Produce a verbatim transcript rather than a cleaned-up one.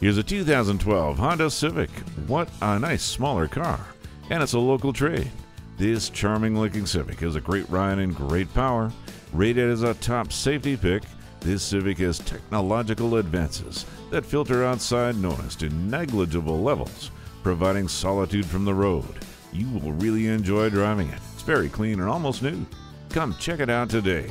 Here's a two thousand twelve Honda Civic. What a nice smaller car, and it's a local trade. This charming looking Civic is a great ride and great power. Rated as a top safety pick, this Civic has technological advances that filter outside noise to negligible levels, providing solitude from the road. You will really enjoy driving it. It's very clean and almost new. Come check it out today.